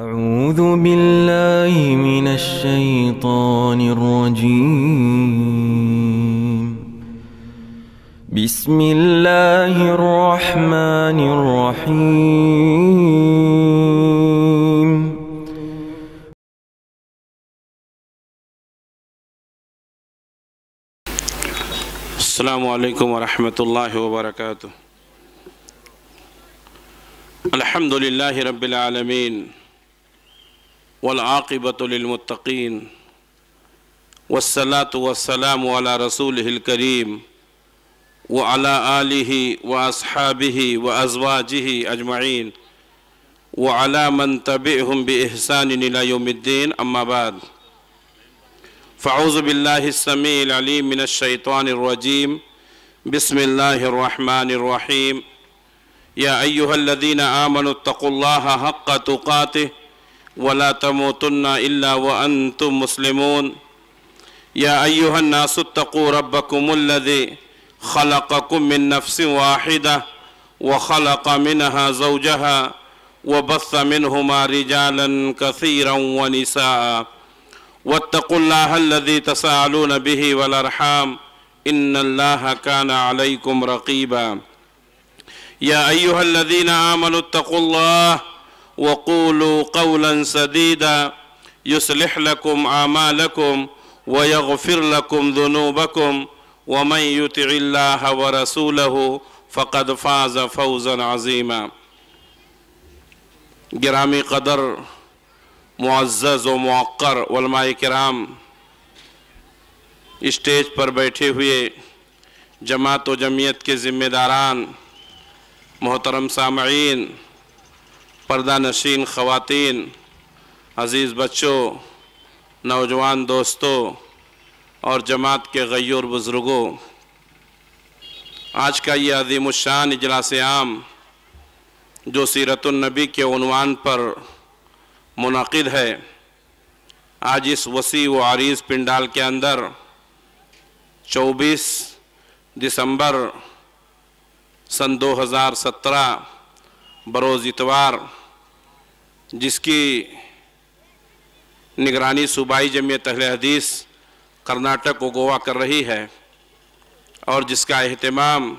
اعوذ باللہ من الشیطان الرجیم بسم اللہ الرحمن الرحیم السلام علیکم ورحمۃ اللہ وبرکاتہ الحمد للہ رب العالمین والعاقبۃ للمتقین والصلاة والسلام علی رسولہ الکریم وعلی آلہ واصحابہ وازواجہ اجمعین وعلی من تبعہم باحسان الی یوم الدین اما بعد فاعوذ باللہ السمیع العلیم من الشیطان الرجیم بسم اللہ الرحمن الرحیم یا ایہا الذین آمنوا اتقوا اللہ حق تقاتہ وَلَا تَمُوتُنَّ إِلَّا وَأَنْتُمْ مُسْلِمُونَ يَا أَيُّهَا النَّاسُ اتَّقُوا رَبَّكُمُ الَّذِي خَلَقَكُم مِّن نَّفْسٍ وَاحِدَةٍ وَخَلَقَ مِنْهَا زَوْجَهَا وَبَثَّ مِنْهُمَا رِجَالًا كَثِيرًا وَنِسَاءً وَاتَّقُوا اللَّهَ الَّذِي تَسَاءَلُونَ بِهِ وَالْأَرْحَامَ إِنَّ اللَّهَ كَانَ عَلَيْكُمْ رَقِيبًا يَا أَيُّهَا الَّذِينَ آمَنُوا اتَّقُوا اللَّهَ وَقُولُوا قَوْلًا سَدِيدًا يُصْلِحْ لَكُمْ أَعْمَالَكُمْ وَيَغْفِرْ لَكُمْ ذُنُوبَكُمْ وَمَنْ يُطِعِ اللَّهَ وَرَسُولَهُ فَقَدْ فَازَ فَوْزًا عَظِيمًا گرامی قدر معزز و موقر علماء کرام، اسٹیج پر بیٹھے ہوئے جماعت و جمعیت کے ذمہ داران، محترم سامعین، پردہ نشین خواتین، عزیز بچوں، نوجوان دوستوں اور جماعت کے غیور بزرگوں، آج کا یہ عظیم الشان اجلاس عام جو سیرت النبی کے عنوان پر منعقد ہے، آج اس وسیع و عریض پنڈال کے اندر 24 دسمبر سن 2017 بروز اتوار، جس کی نگرانی صوبائی جمعیت اہل حدیث کرناٹک و گوا کر رہی ہے اور جس کا اہتمام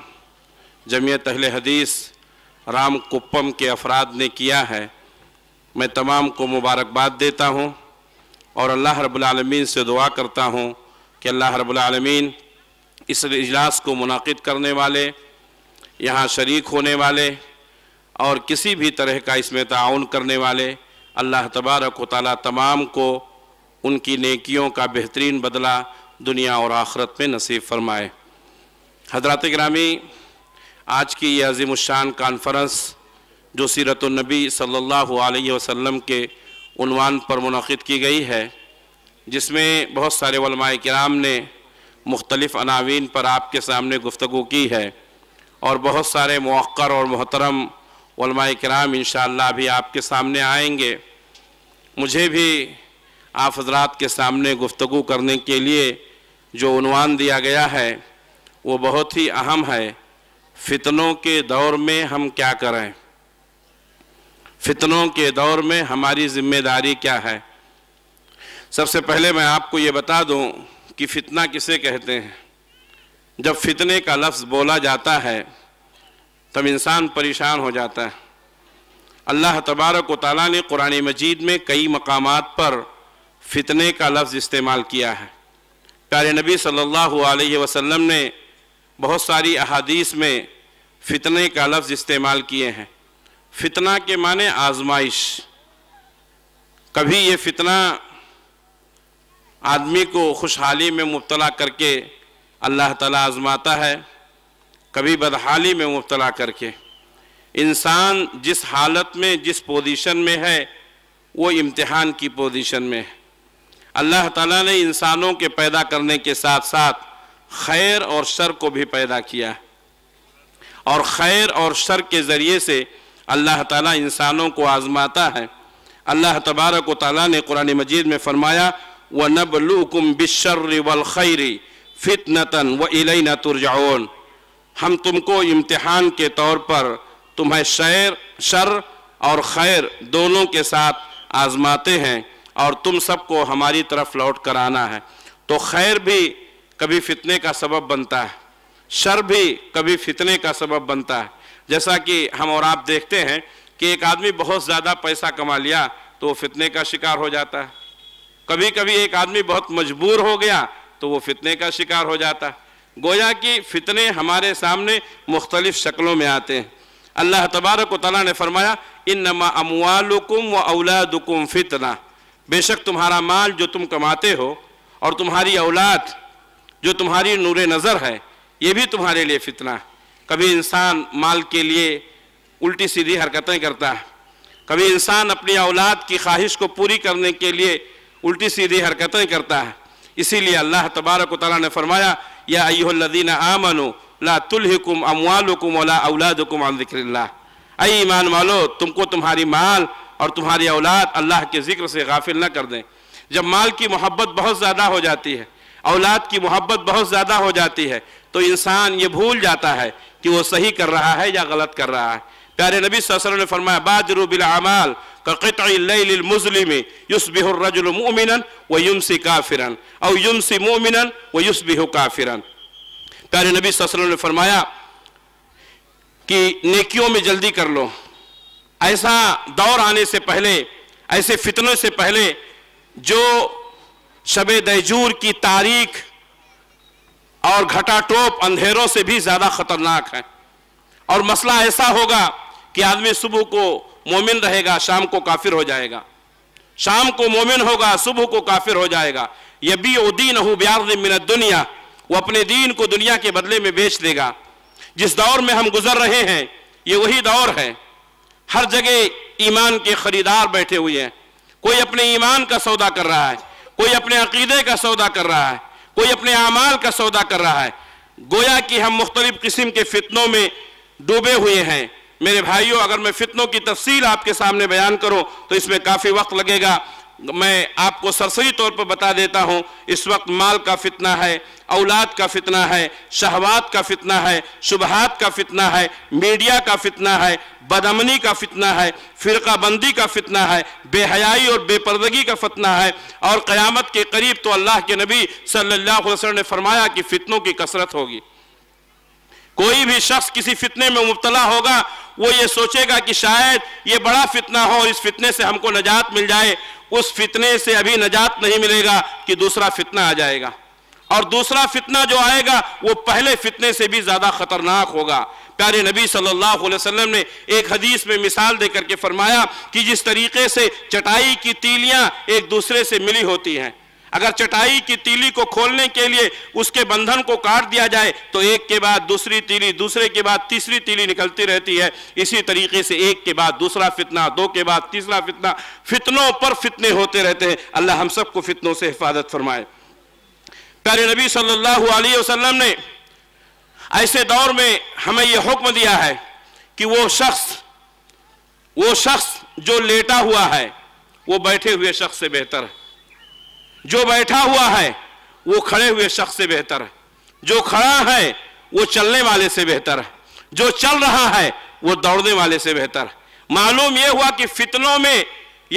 جمعیت اہل حدیث رام کپم کے افراد نے کیا ہے، میں تمام کو مبارکباد دیتا ہوں اور اللہ رب العالمین سے دعا کرتا ہوں کہ اللہ رب العالمین اس اجلاس کو منعقد کرنے والے، یہاں شریک ہونے والے اور کسی بھی طرح کا اس میں تعاون کرنے والے، اللہ تبارک و تعالیٰ تمام کو ان کی نیکیوں کا بہترین بدلہ دنیا اور آخرت میں نصیب فرمائے۔ حضرات گرامی، آج کی یہ عظیم الشان کانفرنس جو سیرت النبی صلی اللہ علیہ وسلم کے عنوان پر منعقد کی گئی ہے، جس میں بہت سارے علماء کرام نے مختلف عناوین پر آپ کے سامنے گفتگو کی ہے اور بہت سارے موقر اور محترم علماء کرام انشاءاللہ بھی آپ کے سامنے آئیں گے۔ مجھے بھی آپ حضرات کے سامنے گفتگو کرنے کے لیے جو عنوان دیا گیا ہے وہ بہت ہی اہم ہے، فتنوں کے دور میں ہم کیا کریں، فتنوں کے دور میں ہماری ذمہ داری کیا ہے۔ سب سے پہلے میں آپ کو یہ بتا دوں کہ فتنہ کسے کہتے ہیں۔ جب فتنے کا لفظ بولا جاتا ہے تب انسان پریشان ہو جاتا ہے۔ اللہ تبارک و تعالیٰ نے قرآن مجید میں کئی مقامات پر فتنے کا لفظ استعمال کیا ہے۔ پیارے نبی صلی اللہ علیہ وسلم نے بہت ساری احادیث میں فتنے کا لفظ استعمال کیے ہیں۔ فتنہ کے معنی آزمائش۔ کبھی یہ فتنہ آدمی کو خوشحالی میں مبتلا کر کے اللہ تعالیٰ آزماتا ہے، کبھی بدحالی میں مبتلا کر کے۔ انسان جس حالت میں، جس پوزیشن میں ہے وہ امتحان کی پوزیشن میں ہے۔ اللہ تعالیٰ نے انسانوں کے پیدا کرنے کے ساتھ ساتھ خیر اور شر کو بھی پیدا کیا ہے اور خیر اور شر کے ذریعے سے اللہ تعالیٰ انسانوں کو آزماتا ہے۔ اللہ تبارک و تعالیٰ نے قرآن مجید میں فرمایا، وَنَبْلُوكُمْ بِالشَّرِّ وَالْخَيْرِ فِتْنَةً وَإِلَيْنَا تُرْجَعُونَ، ہم تم کو امتحان کے طور پر تمہیں شر اور خیر دونوں کے ساتھ آزماتے ہیں اور تم سب کو ہماری طرف لوٹ کر آنا ہے۔ تو خیر بھی کبھی فتنے کا سبب بنتا ہے، شر بھی کبھی فتنے کا سبب بنتا ہے۔ جیسا کہ ہم اور آپ دیکھتے ہیں کہ ایک آدمی بہت زیادہ پیسہ کما لیا تو وہ فتنے کا شکار ہو جاتا ہے، کبھی کبھی ایک آدمی بہت مجبور ہو گیا تو وہ فتنے کا شکار ہو جاتا ہے۔ گویا کہ فتنے ہمارے سامنے مختلف شکلوں میں آتے ہیں۔ اللہ تبارک و تعالیٰ نے فرمایا انما اموالکم و اولادکم فتنہ، بے شک تمہارا مال جو تم کماتے ہو اور تمہاری اولاد جو تمہاری نور نظر ہے یہ بھی تمہارے لیے فتنہ ہے۔ کبھی انسان مال کے لیے الٹی سیدھی حرکتیں کرتا ہے، کبھی انسان اپنی اولاد کی خواہش کو پوری کرنے کے لیے الٹی سیدھی حرکتیں کرتا ہے۔ اسی لیے اللہ تبارک و تعالیٰ نے فرمایا یا ایہا الذین آمنوا لا تلہکم اموالکم ولا اولادکم عن ذکر اللہ، اے ایمان والو تم کو تمہاری مال اور تمہاری اولاد اللہ کے ذکر سے غافل نہ کر دیں۔ جب مال کی محبت بہت زیادہ ہو جاتی ہے، اولاد کی محبت بہت زیادہ ہو جاتی ہے، تو انسان یہ بھول جاتا ہے کہ وہ صحیح کر رہا ہے یا غلط کر رہا ہے۔ پیارے نبی صلی اللہ علیہ وسلم نے فرمایا بادروا بالاعمال كقطع الليل المظلم يصبح الرجل مؤمنا ويمسي كافرا او يمسي مؤمنا ويصبح كافرا۔ پیارے نبی صلی اللہ علیہ وسلم نے فرمایا کہ نیکیوں میں جلدی کر لو، ایسا دور آنے سے پہلے، ایسے فتنوں سے پہلے جو شب دیجور کی تاریخ اور گھٹا ٹوپ اندھیروں سے بھی زیادہ خطرناک ہے۔ اور مسئلہ ایسا ہوگا کہ آدمی صبح کو مومن رہے گا، شام کو کافر ہو جائے گا، شام کو مومن ہوگا، صبح کو کافر ہو جائے گا۔ یبیع دینہ بعرض من الدنیا، وہ اپنے دین کو دنیا کے بدلے میں بیچ دے گا۔ جس دور میں ہم گزر رہے ہیں یہ وہی دور ہے، ہر جگہ ایمان کے خریدار بیٹھے ہوئے ہیں۔ کوئی اپنے ایمان کا سودا کر رہا ہے، کوئی اپنے عقیدے کا سودا کر رہا ہے، کوئی اپنے اعمال کا سودا کر رہا ہے۔ گویا کہ ہم مختلف قسم کے فتنوں میں ڈوبے ہوئے ہیں۔ میرے بھائیوں، اگر میں فتنوں کی تفصیل آپ کے سامنے بیان کروں تو اس میں کافی وقت لگے گا۔ میں آپ کو سرسری طور پر بتا دیتا ہوں، اس وقت مال کا فتنہ ہے، اولاد کا فتنہ ہے، شہوات کا فتنہ ہے، شبہات کا فتنہ ہے، میڈیا کا فتنہ ہے، بدامنی کا فتنہ ہے، فرقہ بندی کا فتنہ ہے، بے حیائی اور بے پردگی کا فتنہ ہے۔ اور قیامت کے قریب تو اللہ کے نبی صلی اللہ علیہ وسلم نے فرمایا کہ فتنوں کی کثرت ہوگی۔ کوئی بھی شخص کسی فتنے میں مبتلا ہوگا، وہ یہ سوچے گا کہ شاید یہ بڑا فتنہ ہو اور اس فتنے سے ہم کو نجات مل جائے۔ اس فتنے سے ابھی نجات نہیں ملے گا کہ دوسرا فتنہ آ جائے گا، اور دوسرا فتنہ جو آئے گا وہ پہلے فتنے سے بھی زیادہ خطرناک ہوگا۔ پیارے نبی صلی اللہ علیہ وسلم نے ایک حدیث میں مثال دے کر کے فرمایا کہ جس طریقے سے چٹائی کی تیلیاں ایک دوسرے سے ملی ہوتی ہیں، اگر چٹائی کی تیلی کو کھولنے کے لیے اس کے بندھن کو کاٹ دیا جائے تو ایک کے بعد دوسری تیلی، دوسرے کے بعد تیسری تیلی نکلتی رہتی ہے۔ اسی طریقے سے ایک کے بعد دوسرا فتنہ، دو کے بعد تیسرا فتنہ، فتنوں پر فتنے ہوتے رہتے ہیں۔ اللہ ہم سب کو فتنوں سے حفاظت فرمائے۔ پیارے نبی صلی اللہ علیہ وسلم نے ایسے دور میں ہمیں یہ حکم دیا ہے کہ وہ شخص جو لیٹا ہوا ہے وہ بیٹھے ہوئے شخص سے بہتر ہے، جو بیٹھا ہوا ہے وہ کھڑے ہوئے شخص سے بہتر ہے، جو کھڑا ہے وہ چلنے والے سے بہتر ہے، جو چل رہا ہے وہ دوڑنے والے سے بہتر ہے۔ معلوم یہ ہوا کہ فتنوں میں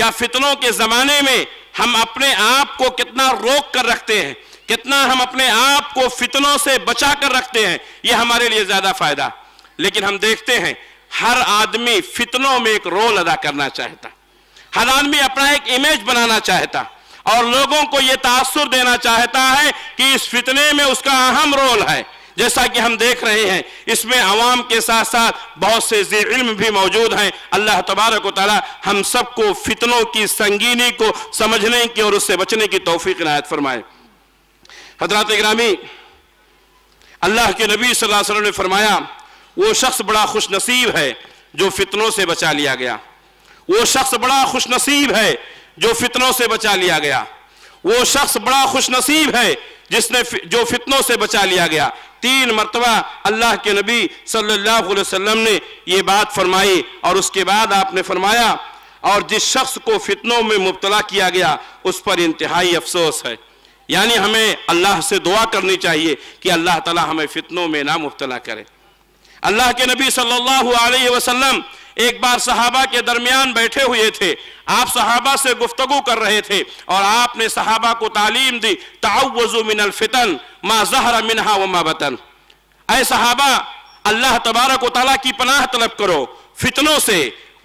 یا فتنوں کے زمانے میں ہم اپنے آپ کو کتنا روک کر رکھتے ہیں، کتنا ہم اپنے آپ کو فتنوں سے بچا کر رکھتے ہیں، یہ ہمارے لیے زیادہ فائدہ۔ لیکن ہم دیکھتے ہیں ہر آدمی فتنوں میں ایک رول ادا کرنا چاہتا، ہر آدمی اپنا ایک امیج بنانا چاہتا اور لوگوں کو یہ تاثر دینا چاہتا ہے کہ اس فتنے میں اس کا اہم رول ہے۔ جیسا کہ ہم دیکھ رہے ہیں اس میں عوام کے ساتھ ساتھ بہت سے ذی علم بھی موجود ہیں۔ اللہ تبارک و تعالی ہم سب کو فتنوں کی سنگینی کو سمجھنے کی اور اس سے بچنے کی توفیق عنایت فرمائے۔ حضرات گرامی، اللہ کے نبی صلی اللہ علیہ وسلم نے فرمایا وہ شخص بڑا خوش نصیب ہے جو فتنوں سے بچا لیا گیا، وہ شخص بڑا خوش نصیب ہے جو فتنوں سے بچا لیا گیا، وہ شخص بڑا خوش نصیب ہے جس نے جو فتنوں سے بچا لیا گیا۔ 3 مرتبہ اللہ کے نبی صلی اللہ علیہ وسلم نے یہ بات فرمائی، اور اس کے بعد آپ نے فرمایا اور جس شخص کو فتنوں میں مبتلا کیا گیا اس پر انتہائی افسوس ہے۔ یعنی ہمیں اللہ سے دعا کرنی چاہیے کہ اللہ تعالی ہمیں فتنوں میں نہ مبتلا کرے۔ اللہ کے نبی صلی اللہ علیہ وسلم ایک بار صحابہ کے درمیان بیٹھے ہوئے تھے، آپ صحابہ سے گفتگو کر رہے تھے اور آپ نے صحابہ کو تعلیم دی، تعوذ من الفتن ما ظہر منہا وما بطن، اے صحابہ اللہ تبارک و تعالیٰ کی پناہ طلب کرو فتنوں سے،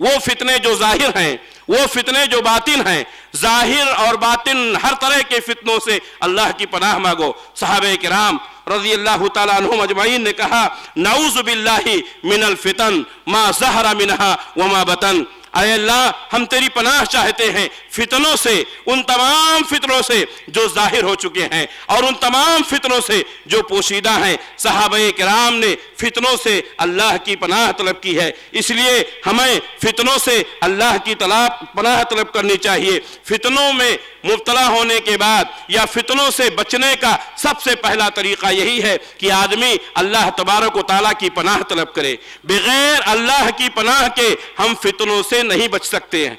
وہ فتنے جو ظاہر ہیں، وہ فتنے جو باطن ہیں، ظاہر اور باطن ہر طرح کے فتنوں سے اللہ کی پناہ مانگو۔ صحابہ کرام رضی اللہ تعالیٰ عنہم اجمعین نے کہا نعوذ باللہ من الفتن ما ظہر منہا وما بطن، اے اللہ ہم تیری پناہ چاہتے ہیں فتنوں سے، ان تمام فتنوں سے جو ظاہر ہو چکے ہیں اور ان تمام فتنوں سے جو پوشیدہ ہیں۔ صحابہ کرام نے فتنوں سے اللہ کی پناہ طلب کی ہے، اس لیے ہمیں فتنوں سے اللہ کی پناہ طلب کرنی چاہیے۔ فتنوں میں مبتلا ہونے کے بعد یا فتنوں سے بچنے کا سب سے پہلا طریقہ یہی ہے کہ آدمی اللہ تبارک و تعالیٰ کی پناہ طلب کرے، بغیر اللہ کی پناہ کے ہم فتنوں سے نہیں بچ سکتے ہیں،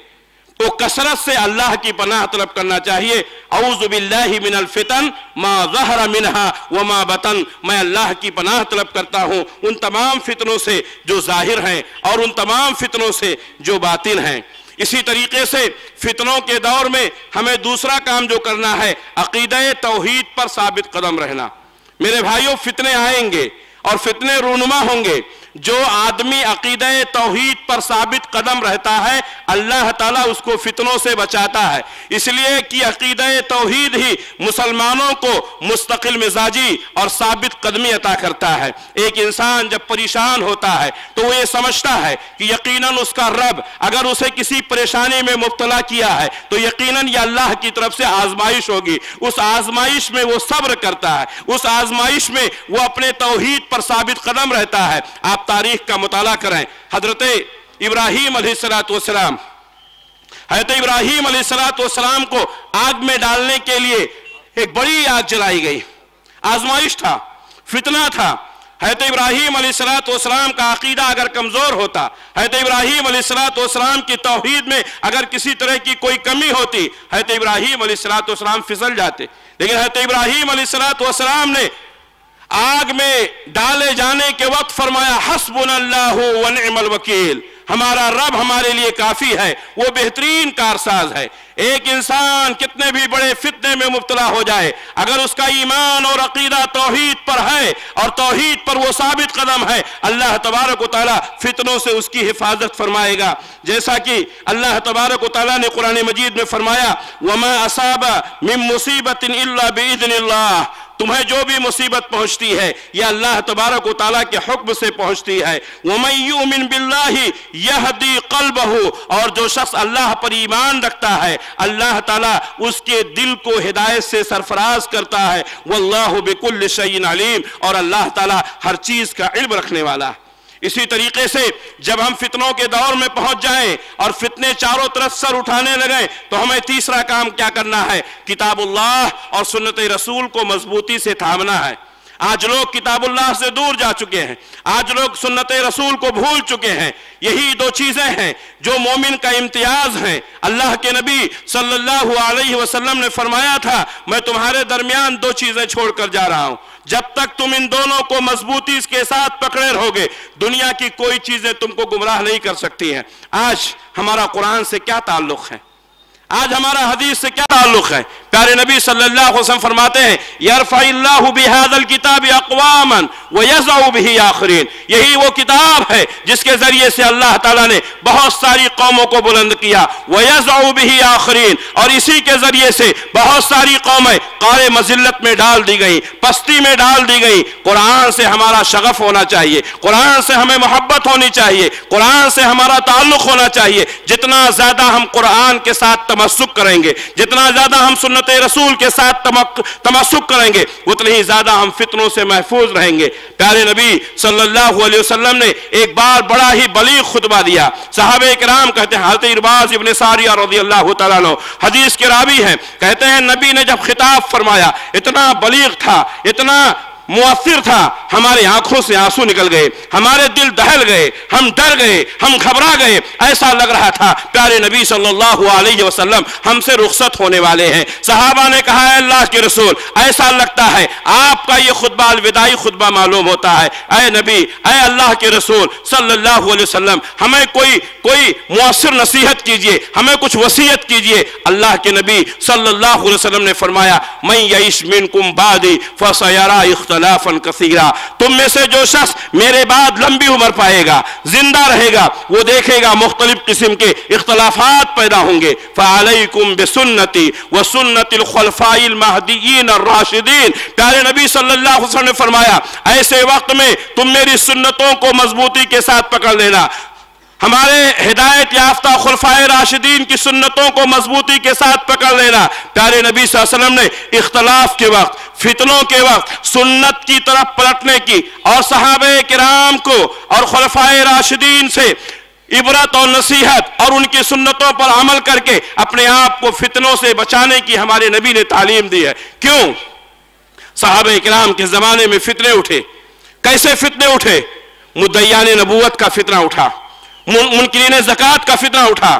تو کثرت سے اللہ کی پناہ طلب کرنا چاہیے۔ اعوذ باللہ من الفتن ما ظہر منہا وما بطن، میں اللہ کی پناہ طلب کرتا ہوں ان تمام فتنوں سے جو ظاہر ہیں اور ان تمام فتنوں سے جو باطن ہیں۔ اسی طریقے سے فتنوں کے دور میں ہمیں دوسرا کام جو کرنا ہے، عقیدہ توحید پر ثابت قدم رہنا۔ میرے بھائیوں، فتنے آئیں گے اور فتنے رونما ہوں گے، جو آدمی عقیدہ توحید پر ثابت قدم رہتا ہے اللہ تعالیٰ اس کو فتنوں سے بچاتا ہے، اس لیے کہ عقیدہ توحید ہی مسلمانوں کو مستقل مزاجی اور ثابت قدمی عطا کرتا ہے۔ ایک انسان جب پریشان ہوتا ہے تو وہ یہ سمجھتا ہے کہ یقیناً اس کا رب اگر اسے کسی پریشانی میں مبتلا کیا ہے تو یقیناً یہ اللہ کی طرف سے آزمائش ہوگی، اس آزمائش میں وہ صبر کرتا ہے، اس آزمائش میں وہ اپنے توحید پر ثابت قدم رہتا ہے۔ آپ تاریخ کا مطالعہ کریں، حضرت ابراہیم علیہ السلام، کو آگ میں ڈالنے کے لیے ایک بڑی آگ جلائی گئی، آزمائش تھا، فتنہ تھا۔ حضرت ابراہیم علیہ السلام کا عقیدہ اگر کمزور ہوتا، حضرت ابراہیم علیہ السلام کی توحید میں اگر کسی طرح کی کوئی کمی ہوتی، حضرت ابراہیم علیہ السلام پھسل جاتے، لیکن حضرت ابراہیم علیہ السلام نے آگ میں ڈالے جانے کے وقت فرمایا حسبنا اللہ ونعم الوکیل، ہمارا رب ہمارے لیے کافی ہے، وہ بہترین کارساز ہے۔ ایک انسان کتنے بھی بڑے فتنے میں مبتلا ہو جائے، اگر اس کا ایمان اور عقیدہ توحید پر ہے اور توحید پر وہ ثابت قدم ہے، اللہ تبارک و تعالیٰ فتنوں سے اس کی حفاظت فرمائے گا، جیسا کہ اللہ تبارک و تعالیٰ نے قرآن مجید میں فرمایا وَمَا أَصَابَ مِن مُصِيبَةٍ إِلَّا بِإِذْنِ اللَّهِ، تمہیں جو بھی مصیبت پہنچتی ہے یہ اللہ تبارک و تعالیٰ کے حکم سے پہنچتی ہے۔ وَمَن يُؤْمِن بِاللَّهِ يَهْدِ قَلْبَهُ، اور جو شخص اللہ پر ایمان رکھتا ہے اللہ تعالیٰ اس کے دل کو ہدایت سے سرفراز کرتا ہے، وَاللَّهُ بِكُلِّ شَيْءٍ عَلِيمٌ، اور اللہ تعالیٰ ہر چیز کا علم رکھنے والا ہے۔ اسی طریقے سے جب ہم فتنوں کے دور میں پہنچ جائیں اور فتنے چاروں طرف سر اٹھانے لگیں تو ہمیں تیسرا کام کیا کرنا ہے، کتاب اللہ اور سنت رسول کو مضبوطی سے تھامنا ہے۔ آج لوگ کتاب اللہ سے دور جا چکے ہیں، آج لوگ سنت رسول کو بھول چکے ہیں، یہی دو چیزیں ہیں جو مومن کا امتیاز ہیں۔ اللہ کے نبی صلی اللہ علیہ وسلم نے فرمایا تھا میں تمہارے درمیان دو چیزیں چھوڑ کر جا رہا ہوں، جب تک تم ان دونوں کو مضبوطی کے ساتھ پکڑے رہو گے دنیا کی کوئی چیزیں تم کو گمراہ نہیں کر سکتی ہیں۔ آج ہمارا قرآن سے کیا تعلق ہے، آج ہمارا حدیث سے کیا تعلق ہے؟ پیارے نبی صلی اللہ علیہ وسلم فرماتے ہیں یرفع اللہ بہذا الکتاب اقواما ویضع بہ آخرین، یہی وہ کتاب ہے جس کے ذریعے سے اللہ تعالیٰ نے بہت ساری قوموں کو بلند کیا، ویضع بہ آخرین، اور اسی کے ذریعے سے بہت ساری قومیں قارِ مذلت میں ڈال دی گئیں، پستی میں ڈال دی گئیں۔ قرآن سے ہمارا شغف ہونا چاہیے، قرآن سے ہمیں محبت ہونی چاہیے، قرآن سے ہمارا تعلق ہونا چاہیے۔ جتنا زیادہ ہم قرآن کے ساتھ تمسک کریں گے، جتنا زیادہ ہم سنت رسول کے ساتھ تمسک کریں گے، اتنے ہی زیادہ ہم فتنوں سے محفوظ رہیں گے۔ پیارے نبی صلی اللہ علیہ وسلم نے ایک بار بڑا ہی بلیغ خطبہ دیا، صحابہ اکرام کہتے ہیں، حضرت ارباز ابن ساریہ رضی اللہ تعالیٰ عنہ حدیث کے راوی ہیں، کہتے ہیں نبی نے جب خطاب فرمایا اتنا بلیغ تھا، اتنا مؤثر تھا، ہمارے آنکھوں سے آنسو نکل گئے، ہمارے دل دہل گئے، ہم ڈر گئے، ہم گھبرا گئے، ایسا لگ رہا تھا پیارے نبی صلی اللہ علیہ وسلم ہم سے رخصت ہونے والے ہیں۔ صحابہ نے کہا اے اللہ کے رسول ایسا لگتا ہے آپ کا یہ خطبہ الوداعی خطبہ معلوم ہوتا ہے، اے نبی اے اللہ کے رسول صلی اللہ علیہ وسلم ہمیں کوئی مؤثر نصیحت کیجئے، ہمیں کچھ وصیت کیجئے۔ اللہ کے نبی صلی اللہ علیہ وسلم نے فرمایا مَن یعش منکم بعدی فسیری اختلافاً کثیرا، تم میں سے جو شخص میرے بعد لمبی عمر پائے گا، زندہ رہے گا، وہ دیکھے گا مختلف قسم کے اختلافات پیدا ہوں گے۔ فَعَلَيْكُمْ بِسُنَّتِي وَسُنَّتِ الْخُلَفَاءِ الْمَهْدِيِّينَ الرَّاشِدِينَ، پیارے نبی صلی اللہ علیہ وسلم نے فرمایا ایسے وقت میں تم میری سنتوں کو مضبوطی کے ساتھ پکڑ لینا، ہمارے ہدایت یافتہ خلفائے راشدین کی سنتوں کو مضبوطی کے ساتھ پکڑ لینا۔ پیارے نبی صلی اللہ علیہ وسلم نے اختلاف کے وقت، فتنوں کے وقت سنت کی طرف پلٹنے کی اور صحابہ کرام کو اور خلفائے راشدین سے عبرت اور نصیحت اور ان کی سنتوں پر عمل کر کے اپنے آپ کو فتنوں سے بچانے کی ہمارے نبی نے تعلیم دی ہے۔ کیوں؟ صحابہ کرام کے زمانے میں فتنے اٹھے، کیسے فتنے اٹھے؟ مدعیان نبوت کا فتنہ اٹھا، منکرین زکاة کا فتنہ اٹھا،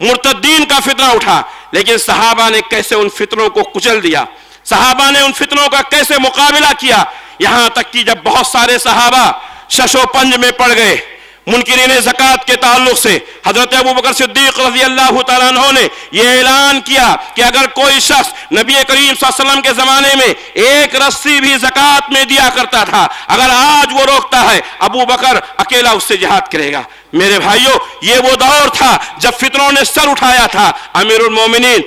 مرتدین کا فتنہ اٹھا، لیکن صحابہ نے کیسے ان فتنوں کو کچل دیا، صحابہ نے ان فتنوں کا کیسے مقابلہ کیا، یہاں تک کہ جب بہت سارے صحابہ شش و پنج میں پڑ گئے۔ منکرین زکاة کے تعلق سے حضرت ابوبکر صدیق رضی اللہ تعالیٰ عنہ نے یہ اعلان کیا کہ اگر کوئی شخص نبی کریم صلی اللہ علیہ وسلم کے زمانے میں ایک رسی بھی زکاة میں دیا کرتا تھا، اگر آج وہ روکتا ہے ابوبکر اکیلا اس سے جہاد کرے گا۔ میرے بھائیو، یہ وہ دور تھا جب فتنوں نے سر اٹھایا تھا۔ امیر المومنین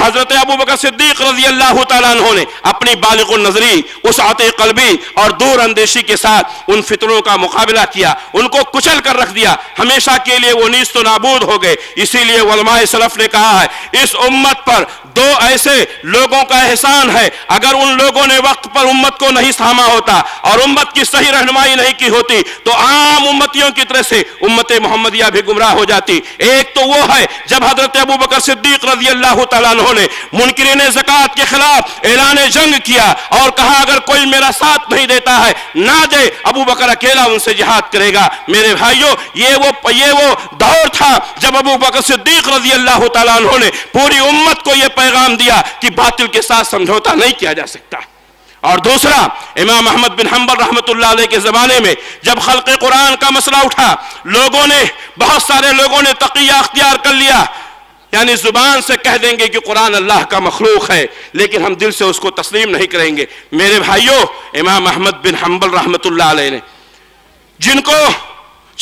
حضرت ابوبکر صدیق رضی اللہ تعالیٰ عنہ نے اپنی بالغ النظری، وسعت قلبی اور دور اندیشی کے ساتھ ان فتنوں کا مقابلہ کیا، ان کو کچل کر رکھ دیا، ہمیشہ کے لیے وہ نیست و نابود ہو گئے۔ اسی لیے علماء سلف نے کہا ہے اس امت پر دو ایسے لوگوں کا احسان ہے، اگر ان لوگوں نے وقت پر امت کو نہیں ساما ہوتا اور امت کی صحیح رہنمائی نہیں کی ہوتی تو عام امتیوں کی طرح سے امت محمدیہ بھی گمراہ ہو جاتی۔ ایک تو وہ ہے جب حضرت ابوبکر صدیق رضی اللہ تعالیٰ عنہ نے منکرین زکاة کے خلاف اعلان جنگ کیا اور کہا اگر کوئی میرا ساتھ نہیں دیتا ہے نہ دے، ابوبکر اکیلا ان سے جہاد کرے گا۔ میرے بھائیو، یہ وہ دور تھا جب ابوبکر صدیق رضی اللہ تعالیٰ عنہ نے پوری امت کو یہ پیغام دیا کہ باطل کے ساتھ سمجھوتا نہیں کیا جا سکتا۔ اور دوسرا، امام احمد بن حنبل رحمت اللہ علیہ کے زمانے میں جب خلق قرآن کا مسئلہ اٹھا، لوگوں نے، بہت سارے لوگوں نے تقیہ اختیار کر لیا، یعنی زبان سے کہہ دیں گے کہ قرآن اللہ کا مخلوق ہے لیکن ہم دل سے اس کو تسلیم نہیں کریں گے۔ میرے بھائیو، امام احمد بن حنبل رحمت اللہ علیہ نے جن کو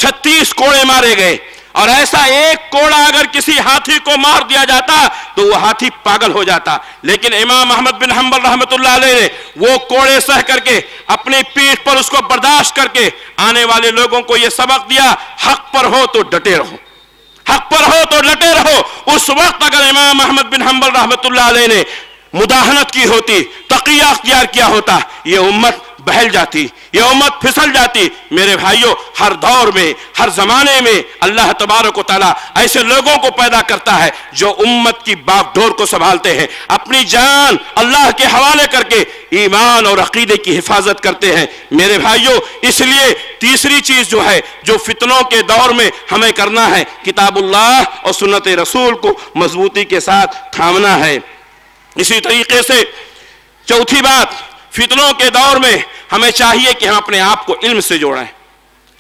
36 کوڑے مارے گئے، اور ایسا ایک کوڑا اگر کسی ہاتھی کو مار دیا جاتا تو وہ ہاتھی پاگل ہو جاتا، لیکن امام احمد بن حنبل رحمت اللہ علیہ نے وہ کوڑے سہ کر کے اپنی پیٹھ پر اس کو برداشت کر کے آنے والے لوگوں کو یہ سبق دیا، حق پر ہو تو ڈٹے رہو، حق پر ہو تو ڈٹے رہو۔ اس وقت اگر امام احمد بن حنبل رحمت اللہ علیہ نے مداہنت کی ہوتی، تقیہ اختیار کیا ہوتا، یہ امت بہل جاتی، یہ امت پھسل جاتی۔ میرے بھائیو، ہر دور میں، ہر زمانے میں اللہ تبارک و تعالیٰ ایسے لوگوں کو پیدا کرتا ہے جو امت کی باغ ڈور کو سنبھالتے ہیں، اپنی جان اللہ کے حوالے کر کے ایمان اور عقیدے کی حفاظت کرتے ہیں۔ میرے بھائیو، اس لیے تیسری چیز جو ہے، جو فتنوں کے دور میں ہمیں کرنا ہے، کتاب اللہ اور سنت رسول کو مضبوطی کے ساتھ تھامنا ہے۔ اسی طریقے سے چوتھی بات، فتنوں کے دور میں ہمیں چاہیے کہ ہم اپنے آپ کو علم سے جوڑیں،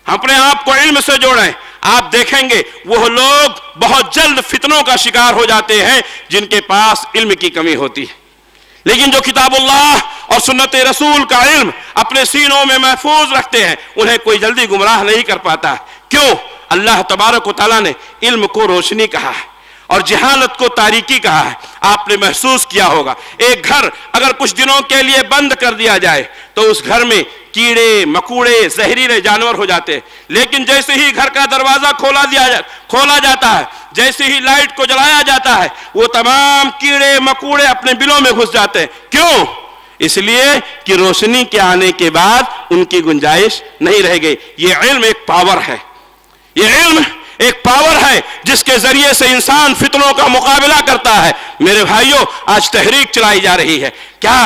ہم اپنے آپ کو علم سے جوڑیں۔ آپ دیکھیں گے وہ لوگ بہت جلد فتنوں کا شکار ہو جاتے ہیں جن کے پاس علم کی کمی ہوتی ہے، لیکن جو کتاب اللہ اور سنت رسول کا علم اپنے سینوں میں محفوظ رکھتے ہیں انہیں کوئی جلدی گمراہ نہیں کر پاتا۔ کیوں؟ اللہ تبارک و تعالیٰ نے علم کو روشنی کہا ہے اور جہالت کو تاریکی کہا ہے۔ آپ نے محسوس کیا ہوگا، ایک گھر اگر کچھ دنوں کے لیے بند کر دیا جائے تو اس گھر میں کیڑے مکوڑے، زہریلے جانور ہو جاتے ہیں، لیکن جیسے ہی گھر کا دروازہ کھولا جاتا ہے، جیسے ہی لائٹ کو جلایا جاتا ہے، وہ تمام کیڑے مکوڑے اپنے بلوں میں گھس جاتے ہیں۔ کیوں؟ اس لیے کہ روشنی کے آنے کے بعد ان کی گنجائش نہیں رہ گئی۔ یہ علم ایک پاور ہے، یہ علم ایک پاور ہے جس کے ذریعے سے انسان فتنوں کا مقابلہ کرتا ہے۔ میرے بھائیو، آج تحریک چلائی جا رہی ہے، کیا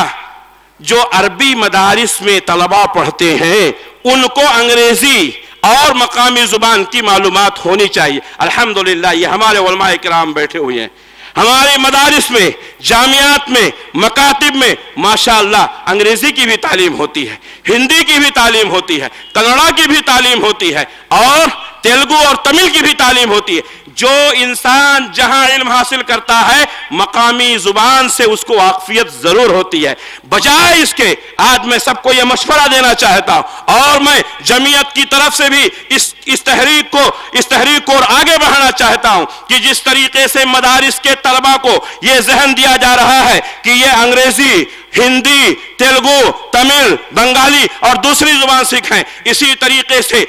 جو عربی مدارس میں طلبہ پڑھتے ہیں ان کو انگریزی اور مقامی زبان کی معلومات ہونی چاہیے۔ الحمدللہ یہ ہمارے علماء کرام بیٹھے ہوئے ہیں، ہمارے مدارس میں، جامعات میں، مکاتب میں ماشاءاللہ انگریزی کی بھی تعلیم ہوتی ہے، ہندی کی بھی تعلیم ہوتی ہے، کنڑا کی بھی تعلیم ہوتی ہے اور تیلگو اور تمل کی بھی تعلیم ہوتی ہے۔ جو انسان جہاں علم حاصل کرتا ہے مقامی زبان سے اس کو واقفیت ضرور ہوتی ہے۔ بجائے اس کے آج میں سب کو یہ مشورہ دینا چاہتا ہوں اور میں جمعیت کی طرف سے بھی اس تحریک کو اور آگے بڑھانا چاہتا ہوں کہ جس طریقے سے مدارس کے طلبہ کو یہ ذہن دیا جا رہا ہے کہ یہ انگریزی، ہندی، تیلگو، تمل، بنگالی اور دوسری زبان سیکھیں، اسی طریقے سے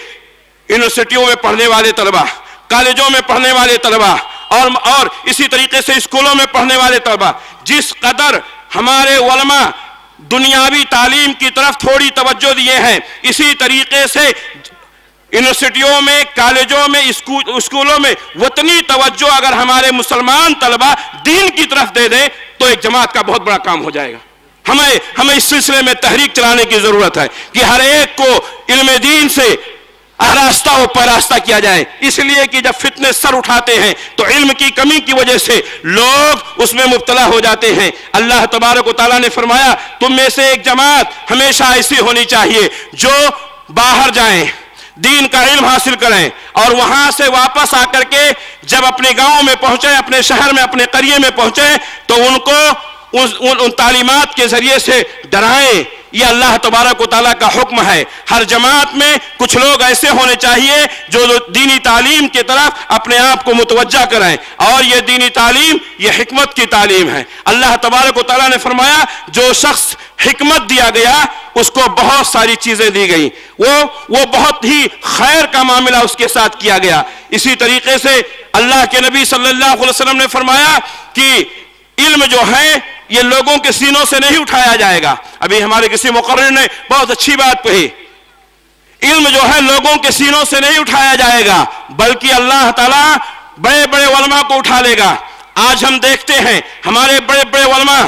یونیورسٹیوں میں پڑھنے والے طلبہ، کالجوں میں پڑھنے والے طلبہ اور اسی طریقے سے اسکولوں میں پڑھنے والے طلبہ، جس قدر ہمارے علماء دنیاوی تعلیم کی طرف تھوڑی توجہ دیے ہیں، اسی طریقے سے یونیورسٹیوں میں، کالجوں میں، اسکولوں میں وطنی توجہ اگر ہمارے مسلمان طلبہ دین کی طرف دے دیں تو ایک جماعت کا بہت بڑا کام ہو جائے گا۔ ہمیں اس سلسلے میں تحریک چلانے کی ضرورت ہے کہ ہر ایک کو علم دین سے آراستہ و پیراستہ کیا جائے، اس لیے کہ جب فتنے سر اٹھاتے ہیں تو علم کی کمی کی وجہ سے لوگ اس میں مبتلا ہو جاتے ہیں۔ اللہ تبارک و تعالیٰ نے فرمایا تم میں سے ایک جماعت ہمیشہ ایسی ہونی چاہیے جو باہر جائیں، دین کا علم حاصل کریں اور وہاں سے واپس آ کر کے جب اپنے گاؤں میں پہنچیں، اپنے شہر میں، اپنے قریے میں پہنچیں تو ان کو ان تعلیمات کے ذریعے سے ڈرائیں۔ یہ اللہ تبارک و تعالیٰ کا حکم ہے۔ ہر جماعت میں کچھ لوگ ایسے ہونے چاہیے جو دینی تعلیم کی طرف اپنے آپ کو متوجہ کریں، اور یہ دینی تعلیم یہ حکمت کی تعلیم ہے۔ اللہ تبارک و تعالیٰ نے فرمایا جو شخص حکمت دیا گیا اس کو بہت ساری چیزیں دی گئیں، وہ بہت ہی خیر کا معاملہ اس کے ساتھ کیا گیا۔ اسی طریقے سے اللہ کے نبی صلی اللہ علیہ وسلم نے فرمایا کہ علم جو ہے یہ لوگوں کے سینوں سے نہیں اٹھایا جائے گا۔ ابھی ہمارے کسی مقرر نے بہت اچھی بات کہی، علم جو ہے لوگوں کے سینوں سے نہیں اٹھایا جائے گا بلکہ اللہ تعالیٰ بڑے بڑے علماء کو اٹھا لے گا۔ آج ہم دیکھتے ہیں ہمارے بڑے بڑے علماء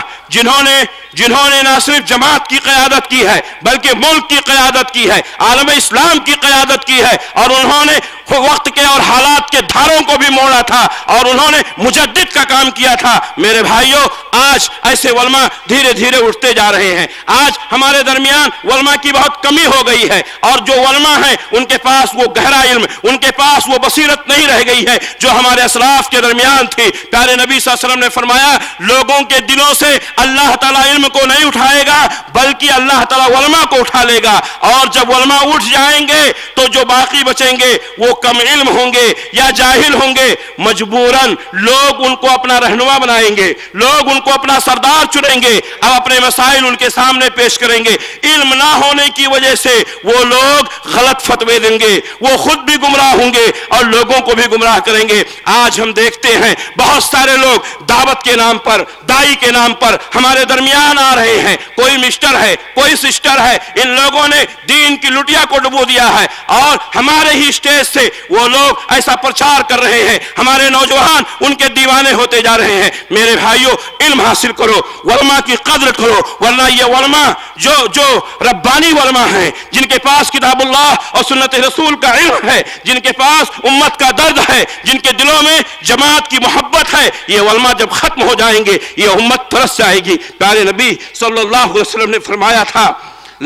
جنہوں نے نہ صرف جماعت کی قیادت کی ہے بلکہ ملک کی قیادت کی ہے، عالم اسلام کی قیادت کی ہے، اور انہوں نے وقت کے اور حالات کے دھاروں کو بھی موڑا تھا اور انہوں نے مجدد کا کام کیا تھا۔ میرے بھائیوں، آج ایسے علماء دھیرے دھیرے اٹھتے جا رہے ہیں۔ آج ہمارے درمیان علماء کی بہت کمی ہو گئی ہے اور جو علماء ہیں ان کے پاس وہ گہرا علم، ان کے پاس وہ بصیرت نہیں رہ گئی ہے جو ہمارے اسلاف کے درمیان تھی۔ پیارے نبی صلی اللہ علیہ وسلم نے فرمایا لوگوں کے دلوں سے اللہ تعالیٰ علم کو نہیں اٹھائے گا بلکہ اللہ تعالیٰ علماء کو اٹھا لے گا، اور جب علماء اٹھ جائیں گے تو جو باقی بچیں گے وہ کم علم ہوں گے یا جاہل ہوں گے۔ مجبوراً لوگ ان کو اپنا رہنما بنائیں گے، لوگ ان کو اپنا سردار چنیں گے، اب اپنے مسائل ان کے سامنے پیش کریں گے۔ علم نہ ہونے کی وجہ سے وہ لوگ غلط فتوے دیں گے، وہ خود بھی گمراہ ہوں گے اور لوگوں کو بھی گمراہ کریں گے۔ آج ہم دیکھتے ہیں بہت سارے لوگ دعوت کے نام پر، دائی کے نام پر ہمارے درمیان آ رہے ہیں، کوئی مسٹر ہے، کوئی سسٹر ہے، ان لوگوں نے دین کی لٹیا کو ڈبو دیا ہے اور ہمارے ہی اسٹیج سے وہ لوگ ایسا پرچار کر رہے ہیں، ہمارے نوجوان ان کے دیوانے ہوتے جا رہے ہیں۔ میرے بھائیوں، علم حاصل کرو، علماء کی قدر کرو، ورنہ یہ علماء جو ربانی علماء ہیں، جن کے پاس کتاب اللہ اور سنت رسول کا علم ہے، جن کے پاس امت کا درد ہے، جن کے دلوں میں جماعت کی محبت ہے، یہ علماء جب ختم ہو جائیں گے یہ امت ترس جائے گی۔ پیارے نبی صلی اللہ علیہ وسلم نے فرمایا تھا